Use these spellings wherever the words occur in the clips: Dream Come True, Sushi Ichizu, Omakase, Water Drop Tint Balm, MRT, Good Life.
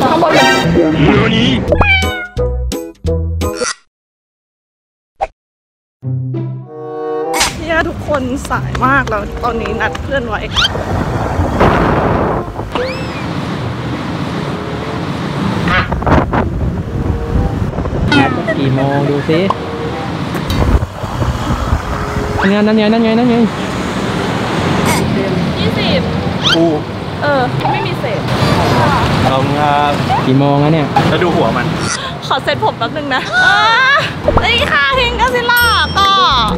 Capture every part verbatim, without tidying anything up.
ข้างบนเลยเนี่ยทุกคนสายมากแล้วตอนนี้นัดเพื่อนไว้กี่โมงดูสินั่นนั่นไงนั่นไงนั่นไงยี่สิบกูเออไม่มีเศษลองครับกี่โมงแล้วเนี่ยแล้วดูหัวมันขอเซ็ตผมแป๊บนึงนะนี่ค่ะพิงกาซิล่าก็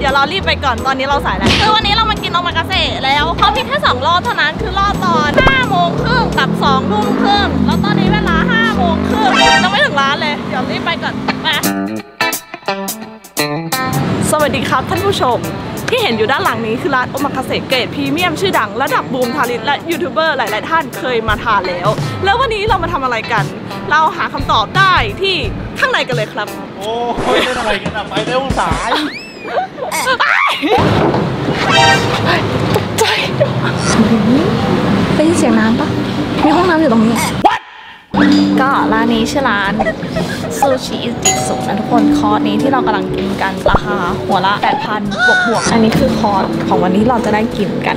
เดี๋ยวเรารีบไปก่อนตอนนี้เราสายแล้วคือวันนี้เรามากินโอมากาเสะแล้วเขาพิงแค่สองรอบเท่านั้นคือรอบตอนห้าโมงครึ่งกับสองทุ่มครึ่งแล้วตอนนี้เวลาห้าโมงครึ่งยังไม่ถึงร้านเลยเดี๋ยวรีบไปก่อนไปสวัสดีครับท่านผู้ชมที่เห็นอยู่ด้านหลังนี้คือร้านโอมากาเสะเกรดพรีเมียมชื่อดังระดับบูมทาริสและยูทูบเบอร์หลายๆท่านเคยมาทานแล้วแล้ววันนี้เรามาทำอะไรกันเราหาคำตอบได้ที่ข้างในกันเลยครับโอ้ยได้อะไรกันอะไปเร็วสายใจได้ยินเสียงน้ำปะมีห้องน้ำอยู่ตรงนี้ก็ร้านนี้ชื่อร้านซูชิอิติสุนะทุกคนคอร์สนี้ที่เรากำลังกินกันราคาหัวละ แปดพัน บวกบวกอันนี้คือคอร์สของวันนี้เราจะได้กินกัน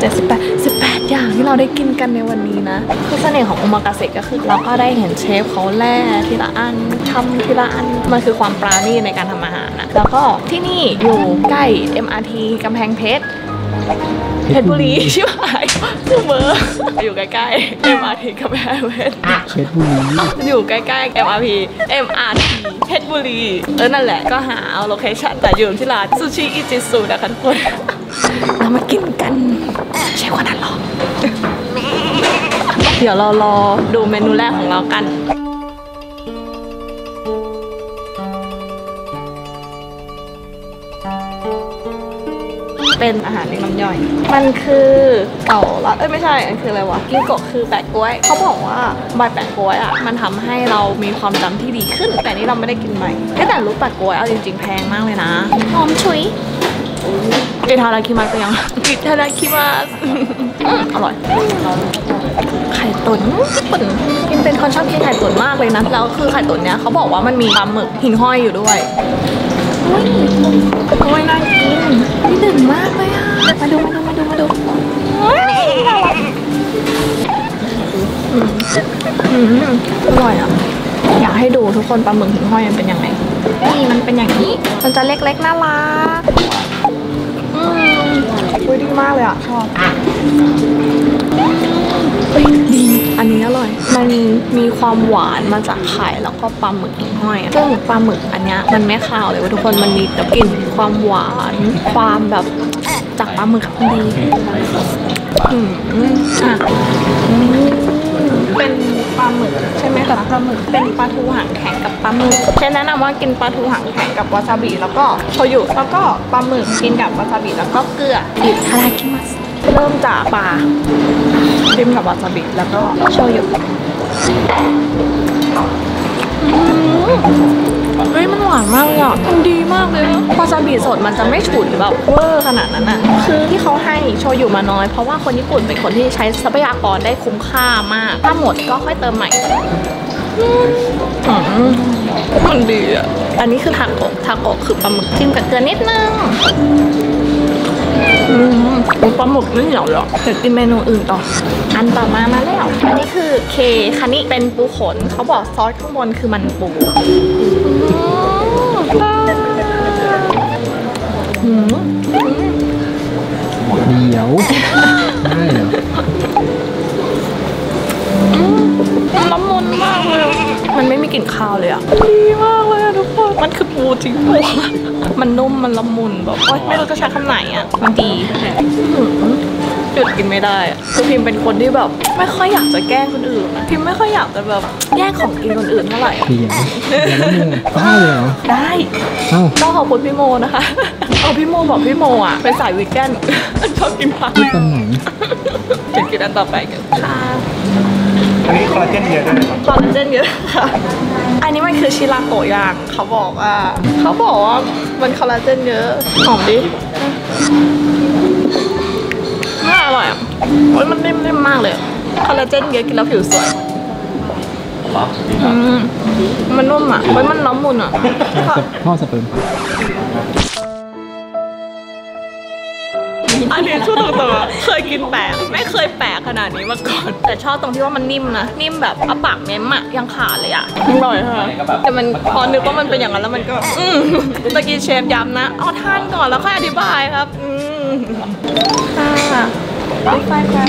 เจ็ดสิบแปด สิบแปดอย่างที่เราได้กินกันในวันนี้นะคือเสน่ห์ของโอมากาเสะก็คือเราก็ได้เห็นเชฟเขาแล่ทีละอันทำทีละอันมันคือความปราณีตในการทำอาหารนะแล้วก็ที่นี่อยู่ใกล้ เอ็ม อาร์ ที กำแพงเพชรเพชรบุรีใช่ไหมคือเมอร์อยู่ใกล้ๆ เอ็ม อาร์ ที กับแพรเพชรเพชรบุรีอยู่ใกล้ๆ เอ็ม อาร์ ที เพชรบุรีเออนั่นแหละก็หาเอาโลเคชั่นแต่อยู่ที่ร้านซูชิอิจิสุนะคะทุกคนเรามากินกันใช่กว่านั้นหรอเดี๋ยวเรารอดูเมนูแรกของเรากันเป็นอาหารในน้ำย่อยมันคือเก่าละเอ้ยไม่ใช่อันคืออะไรวะกินโกะคือแปะกล้วยเขาบอกว่าใบแปะกล้วยอ่ะมันทำให้เรามีความจำที่ดีขึ้นแต่นี่เราไม่ได้กินใบแต่รู้แปะกล้วยเอาจริงๆแพงมากเลยนะหอมฉุยอิทาราคิมัสยังอิทาราคิมัสอร่อยไข่ตุ๋นตุ๋นกินเป็นคนชอบกินไข่ตุ๋นมากเลยนะแล้วคือไข่ตุ๋นเนี้ยเขาบอกว่ามันมีปลาหมึกหินห้อยอยู่ด้วยโอ้ยโอ้ยน่ากินนี่ดึงมากเลยอ่ะมาดูมาดูมาดูมาดูอร่อยอ่ะอยากให้ดูทุกคนปลาหมึกหิ่งห้อยมันเป็นยังไงนี่มันเป็นอย่างนี้มันจะเล็กๆน่ารักอืมโอ้ยดีมากเลยอ่ะชอบดีอันนี้อร่อยมันมีความหวานมาจากไข่แล้วก็ปลาหมึกหิ่งห้อยซึ่งปลาหมึกอันนี้มันไม่คาวเลยว่าทุกคนมันมีแต่กลิ่นความหวานความแบบจากปลาหมึกดีอืมอ่ะเป็นปลาหมึกใช่ไหมแต่ปลาหมึกเป็นปลาทูหางแข็งกับปลาหมึกฉันแนะนำว่ากินปลาทูหางแข็งกับวาซาบิแล้วก็โชยุแล้วก็ปลาหมึกกินกับวาซาบิแล้วก็เกลืออิทาราคิมัสเริ่มจากปลาจิ้มกับวาซาบิแล้วก็โชยุเฮ้ยมันหวานมากเลยอ่ะมันดีมากเลยนะวาซาบิสดมันจะไม่ฉุนแบบเวอร์ขนาดนั้นอ่ะคือที่เขาให้โชยุมาน้อยเพราะว่าคนญี่ปุ่นเป็นคนที่ใช้ทรัพยากรได้คุ้มค่ามากถ้าหมดก็ค่อยเติมใหม่มันดีอ่ะอันนี้คือทาโกะทาโกะคือปลาหมึกจิ้มกับเกลือนิดนึงปลาหมึกไม่เหนียวหรอกเดี๋ยวกินเมนูอื่นต่ออันต่อมามาแล้วอันนี้คือเคคานิเป็นปูขนเขาบอกซอสข้างบนคือมันปูเดี๋ยวได้เหรอน้ำมันมากเลยมันไม่มีกลิ่นคาวเลยอ่ะดีมากเลยทุกคนมันคือปูจริงปูมันนุ่มมันละมุนแบบโอ๊ยไม่รู้จะใช้คำไหนอ่ะมันดีหยุดกินไม่ได้คือพิมเป็นคนที่แบบไม่ค่อยอยากจะแกล้งคนอื่นนะพิมไม่ค่อยอยากจะแบบแย่งของกินคนอื่นเท่าไหร่เดี๋ยวได้เลยเหรอได้ต้องขอบคุณพี่โมนะคะเอาพี่โมบอกพี่โมอ่ะไปสายวีแกนชอบกินผักที่ตรงไหนจะกินอันต่อไปกันอันนี้คอลลาเจนเยอะด้วยคอลลาเจนเยอะค่ะอันนี้มันคือชิราโกะย่างเขาบอกว่าเขาบอกว่ามันคอลลาเจนเยอะหอมดิน่าอร่อย โอ้ยมันนิ่มๆมากเลยคอลลาเจนเยอะกินแล้วผิวสวยมันนุ่มอ่ะโอ้ยมันน้ำมุนอ่ะพ่อสเปิร์มอันนี้ชุดตรงตัวเคยกินแปลกไม่เคยแปลกขนาดนี้มาก่อนแต่ชอบตรงที่ว่ามันนิ่มนะนิ่มแบบอับปากเม้มอ่ะยังขาดเลยอ่ะอร่อยค่ะแต่มันพอนึกว่ามันเป็นอย่างนั้นแล้วมันก็อืมตะกี้เชฟย้ำนะเอาทานก่อนแล้วค่อยอธิบายครับอืมค่ะดิฟายแครบ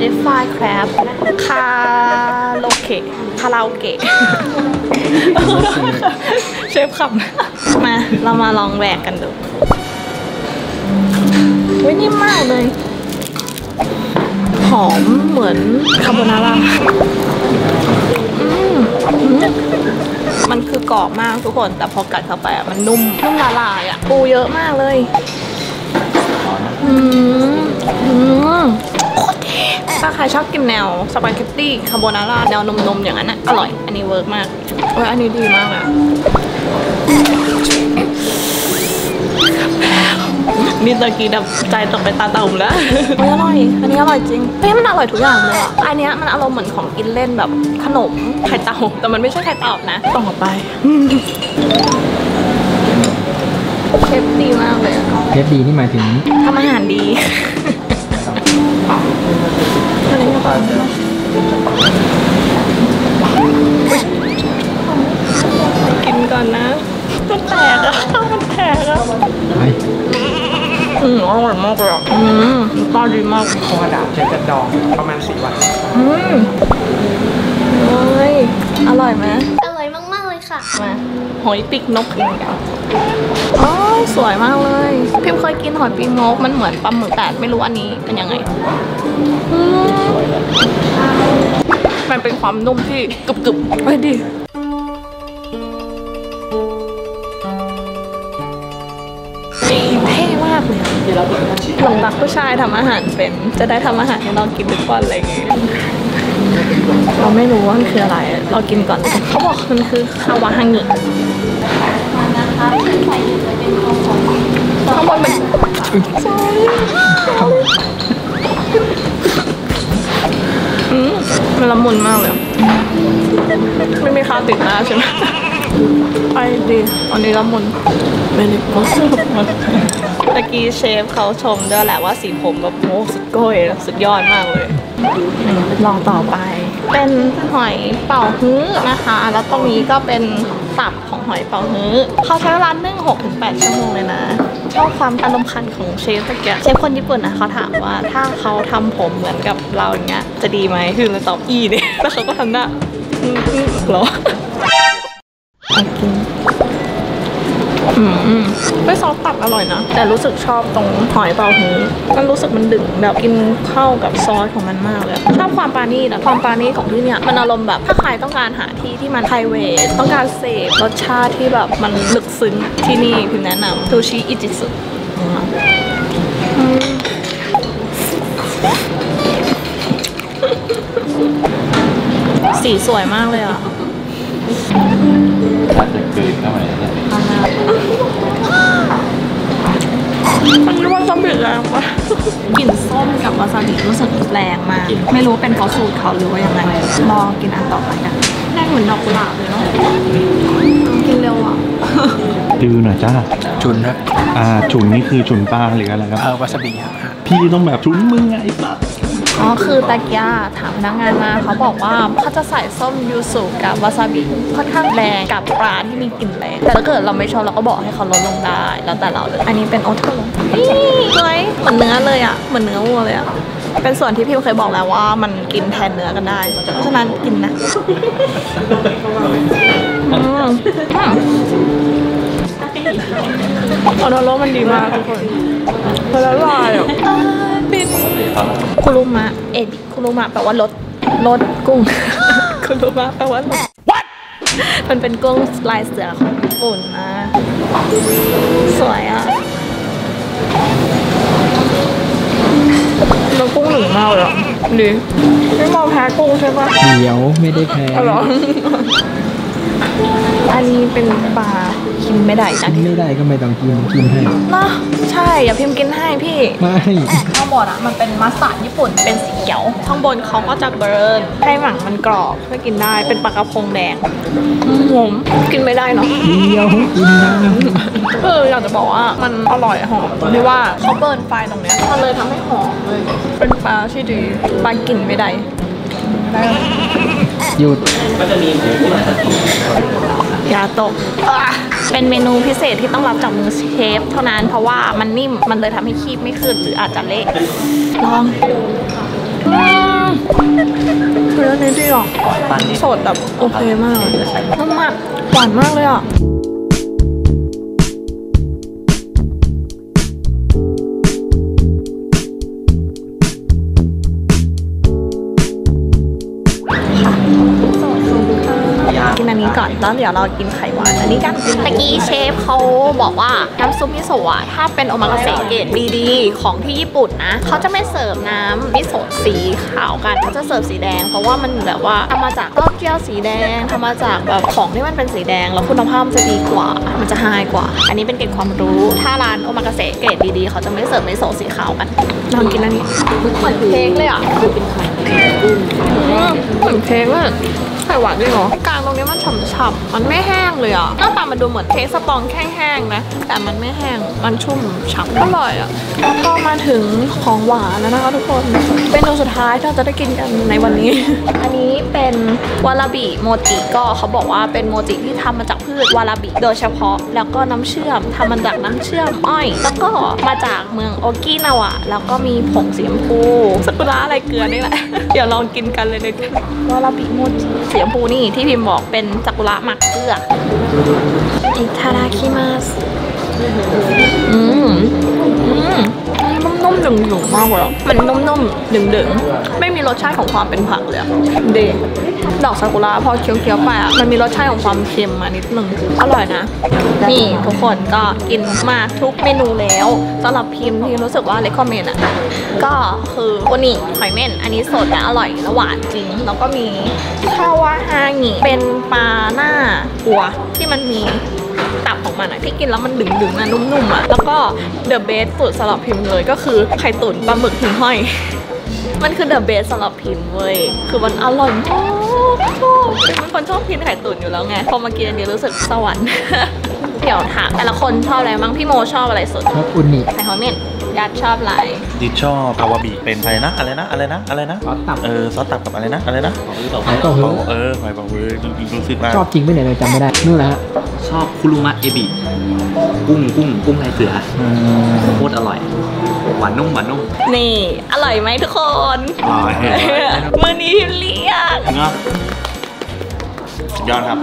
ดิฟายแครบคาโลเกะคาราโอเกะเชฟขับมาเรามาลองแหวกกันดูไม่นิ่มมากเลยหอมเหมือนคาโบนาร่ามันคือกรอบมากทุกคนแต่พอกัดเข้าไปมันนุ่มนุ่มละลายอ่ะปูเยอะมากเลยอืมอืมโคตรเท่ถ้าใครชอบกินแนวสปาเกตตี้คาโบนาร่าแนวนมๆอย่างนั้นอ่ะอร่อยอันนี้เวิร์กมากโอ้ยอันนี้ดีมากเลยนี่ตะกี้ดับใจตกไปตาตุ่มแล้วมันอร่อยอันนี้อร่อยจริงเฮ้ยมันอร่อยทุกอย่างเลยอันนี้มันอารมณ์เหมือนของกินเล่นแบบขนมไข่เต่าแต่มันไม่ใช่ไข่เต่านะต่อไปเชฟดีมากเลยเชฟดีนี่หมายถึงทำอาหารดีกินก่อนนะมันแตกอะมันแตกอะอืมอร่อยมากเลยอืมต้อนดีมากธรรมดาเชฟจะดองประมาณสี่วันอืมโอ้ยอร่อยไหมอร่อยมากๆเลยค่ะมาหอยปีกนกอ๋อสวยมากเลยพิมเคยกินหอยปีกนกมันเหมือนปลาหมึกแต่ไม่รู้อันนี้เป็นยังไงมันเป็นความนุ่มที่กรึบๆไปดิหลงรักผู้ชายทำอาหารเป็นจะได้ทำอาหารให้เรากินทุกวันอะไรอย่างเงี้ยเราไม่รู้ว่ามันคืออะไรเรากินก่อนเขาบอกมันคือคาวาฮังงินะคะใส่ไปเป็นข้าวของข้าวบนเป็นอืมมันละมุนมากเลยไม่มีข้าวติดหน้าใช่ไหมไอดีอันนี้ละมุนไม่ได้เพราะตะกี้เชฟเขาชมด้วยแหละว่าสีผมแบบโอ้สุดโก้ยสุดยอดมากเลยลองต่อไปเป็นหอยเป่าฮื้อนะคะแล้วตรงนี้ก็เป็นตับของหอยเป่าฮื้อเขาใช้เวลานึ่งหกถึงแปดชั่วโมงเลยนะชอบความอารมณ์คันของเชฟตะกี้เชฟคนญี่ปุ่นนะเขาถามว่าถ้าเขาทำผมเหมือนกับเราอย่างเงี้ยจะดีไหมคือเราตอบอีเนี่ยแล้วเขาก็ทำหน้าหรออืมด้วยซอสตับอร่อยนะแต่รู้สึกชอบตรงหอยเป่าฮื้อมันรู้สึกมันดึงแบบกินเข้ากับซอสของมันมากเลยชอบความปานี่นะความปานี่ของที่เนี่ยมันอารมณ์แบบถ้าใครต้องการหาที่ที่มันไพรเวทต้องการเสพรสชาติที่แบบมันลึกซึ้งที่นี่พิมแนะนำซูชิอิจิสึสีสวยมากเลยอ่ะมันจะกลืนเข้าไปมันรู้ว่าส้มเป็นแรงปะกลิ่นส้มกับวาซาบิรู้สึกแรงมากไม่รู้เป็นเพราะสูตรเขาหรือว่ายังไงลองกินอันต่อไปกันแรงเหมือนดอกกุหลาบเลยเนาะกินเร็วอ่ะดูหน่อยจ้าฉุนครับอ่าฉุนนี่คือฉุนปลาหรืออะไรครับเออวาซาบิพี่ต้องแบบฉุนมือไงปะอ๋อคือตะกี้ถามพนักงานมาเขาบอกว่าเขาจะใส่ส้มยูสุกับวาซาบิค่อนข้างแรงกับปลาที่มีกลิ่นแรงแต่ถ้าเกิดเราไม่ชอบเราก็บอกให้เขาลดลงได้แล้วแต่เราเลยอันนี้เป็นโอโทโร่นี่เลยเหมือนเนื้อเลยอ่ะเหมือนเนื้อวัวเลยอ่ะเป็นส่วนที่พี่เคยบอกแล้วว่ามันกินแทนเนื้อกันได้เพราะฉะนั้นกินนะโอโทโร่มันดีมากทุกคนละลายอ่ะคุรุมะเอดิคุรุมะแปลว่ารสรสกุ้งคุรุมะแปลว่าอะไรมันเป็นกุ้งลายเสือของญี่ปุ่นนะสวยอ่ะเรากุ้งหนึ่งเมาเหรอดิไม่มองแพ้กุ้งใช่ปะเดี๋ยวไม่ได้แพ้ อันนี้เป็นปลากินไม่ได้นะไม่ได้ก็ไม่ต้องกินกินให้นะใช่เดี๋ยวพิมกินให้พี่ไม่ข้างบนอ่ะมันเป็นมัสตาร์ดญี่ปุ่นเป็นสีเขียวข้างบนเขาก็จะเบิร์นให้หมังมันกรอบเพื่อกินได้เป็นปลากระพงแดงผมกินไม่ได้เนาะเดียวกินนะเอออยากจะบอกว่ามันอร่อยหอมเพราะว่าเขาเบิร์นไฟตรงเนี้ยมันเลยทำให้หอมเลยเป็นปลาที่ดีปลากินไม่ได้หยุดอย่าตกเป็นเมนูพิเศษที่ต้องรับจากมือเชฟเท่านั้นเพราะว่ามันนิ่มมันเลยทำให้คีบไม่ขึ้นหรืออาจจะเละลองคือแล้วนี่ดีหรอสดแบบโอเคมากนุ่มมากหวานมากเลยอ่ะก่อนแล้วเดี๋ยวเรากินไข่หวานอันนี้กันตะกี้เชฟเขาบอกว่าน้ำซุปมิโซะถ้าเป็นโอมากาเสะเกรดดีๆของที่ญี่ปุ่นนะเขาจะไม่เสิร์ฟน้ำมิโซะสีขาวกันเขาจะเสิร์ฟสีแดงเพราะว่ามันแบบว่าทำมาจากต้นเกี๊ยวสีแดงทำมาจากแบบของที่มันเป็นสีแดงแล้วคุณภาพจะดีกว่ามันจะไฮกว่าอันนี้เป็นเกรดความรู้ถ้าร้านโอมากาเสะเกรดดีๆเขาจะไม่เสิร์ฟมิโซะสีขาวกันลองกินอันนี้เหมือนเค้กเลยอ่ะเหมือนเค้กเลยไข่หวานด้วยเหรอกลางตรงนี้มันฉ่ำๆมันไม่แห้งเลยอ่ะหน้าตามันดูเหมือนเทสปองแห้งๆนะแต่มันไม่แห้งมันชุ่มฉ่ำอร่อยอ่ะแล้วก็มาถึงของหวานแล้วนะคะทุกคนเป็นเมนูสุดท้ายที่เราจะได้กินกันในวันนี้อันนี้เป็นวาราบิโมจิก็เขาบอกว่าเป็นโมจิที่ทำมาจากพืชวาราบิโดยเฉพาะแล้วก็น้ำเชื่อมทำมาจากน้ำเชื่อมอ้อยแล้วก็มาจากเมืองโอกินาวะแล้วก็มีผงสีชมพูซากุระอะไรเกลือนี่แหละเดี๋ยวลองกินกันเลยนะวาราบิโมจิสีชมพูนี่ที่พิมบอกเป็นซากุระหมักเกลืออิทาราคิมัสอืมอืมนุ่มๆดึงๆมากเลยมันนุ่มๆดึงๆไม่มีรสชาติของความเป็นผักเลยเดดอกซากุระพอเคี้ยวๆไปอ่ะมันมีรสชาติของความเค็มมานิดนึงอร่อยนะนี่ทุกคนก็กินมาทุกเมนูแล้วสำหรับพิมพ์ที่รู้สึกว่าเลคคอมเมนต์อ่ะก็คือโอนิหอยเม่นอันนี้สดและอร่อยและหวานจริงแล้วก็มีคาวาฮางิเป็นปลาหน้าอัวที่มันมีตับของมันอ่ะที่กินแล้วมันดึงๆนะนุ่มๆอ่ะแล้วก็เดอะเบสสุดสำหรับพิมพ์เลยก็คือไข่ตุ๋นปลาหมึกหิ่งห้อยมันคือเดอะเบสสำหรับพิมพ์เว้ยคือมันอร่อยมากชอบเป็นคนชอบกินไข่ตุ๋นอยู่แล้วไงพอมากินอันนี้รู้สึกสวรรค์เดี๋ยวถามแต่ละคนชอบอะไรบ้างพี่โมชอบอะไรสุดชอบอุนิไข่หอยเม่นยัดชอบอะไรดิชอบคาวาบิเป็นอะไรนะอะไรนะอะไรนะอะไรนะซอสตับเออซอสตับกับอะไรนะอะไรนะหอยเป๋าฮื้อเออหอยเป๋าฮื้อรู้สึกว่าชอบจริงไม่ไหนเลยจำไม่ได้นู่นแหละชอบคุรุมะเอบิกุ้งกุ้งกุ้งลายเสือโคตรอร่อยหวานนุ่มหวานนุ่มนี่อร่อยไหมทุกคนอร่อยมือนี้เรียกเนาะยอดครับ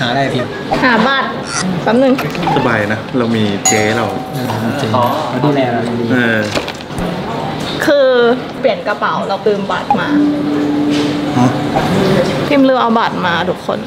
หาได้พี่หาบัตรแป๊บนึงสบายนะเรามีเจ๊เราอ๋อดูแลเออคือเปลี่ยนกระเป๋าเราลืมบัตรมาพิมพ์ลืมเอาบัตรมาทุกคน